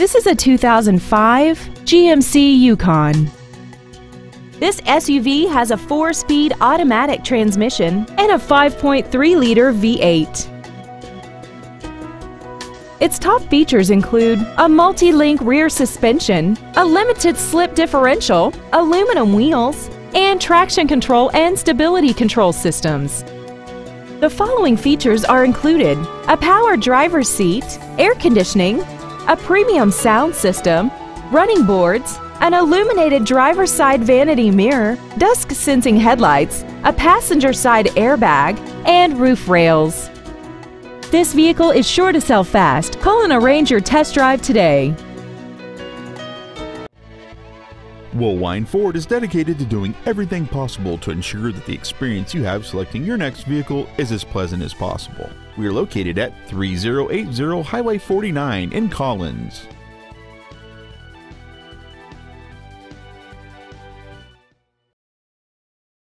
This is a 2005 GMC Yukon. This SUV has a 4-speed automatic transmission and a 5.3-liter V8. Its top features include a multi-link rear suspension, a limited slip differential, aluminum wheels, and traction control and stability control systems. The following features are included: a power driver's seat, air conditioning, a premium sound system, running boards, an illuminated driver's side vanity mirror, dusk sensing headlights, a passenger side airbag, and roof rails. This vehicle is sure to sell fast. Call and arrange your test drive today. Woolwine Ford is dedicated to doing everything possible to ensure that the experience you have selecting your next vehicle is as pleasant as possible. We are located at 3080 Highway 49 in Collins.